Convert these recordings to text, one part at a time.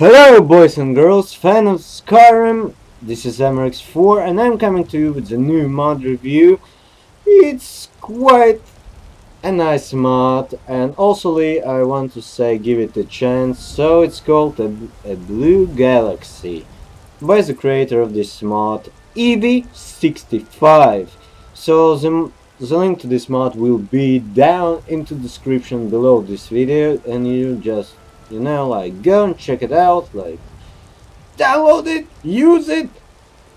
Hello boys and girls, fan of Skyrim, this is MrX4 and I'm coming to you with the new mod review. It's quite a nice mod and also I want to say give it a chance. So it's called a Blue Galaxy by the creator of this mod, ewi65. So the link to this mod will be down in the description below this video, and you just go and check it out, download it, use it,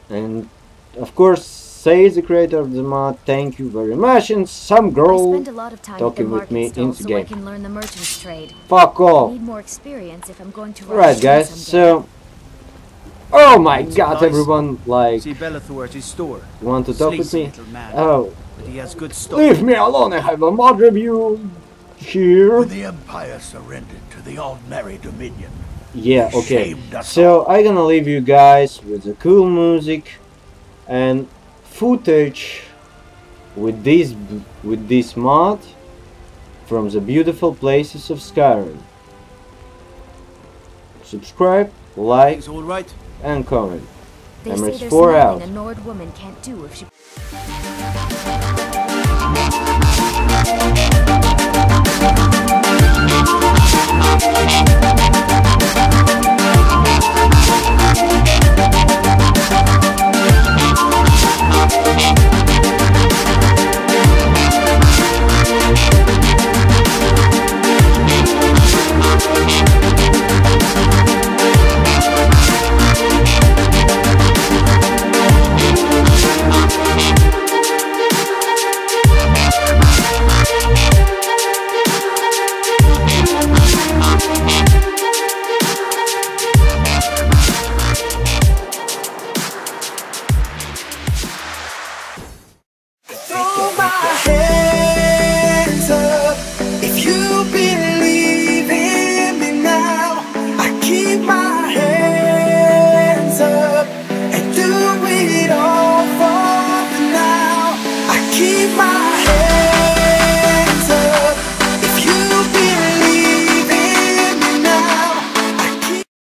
and of course say the creator of the mod thank you very much. And some girl talking with me in the game. I can learn the merchant's trade. Fuck off. I need more experience if I'm going to right guys someday. So oh my god, nice. Everyone want to talk with me? Oh, but he has good stuff. Leave me alone, I have a mod review here. When the Empire surrendered to the ordinary Dominion. Yeah, okay. So I'm gonna leave you guys with the cool music and footage with this mod from the beautiful places of Skyrim. Subscribe, like, all right, and comment. MrX4 out. A Nord woman can't do if she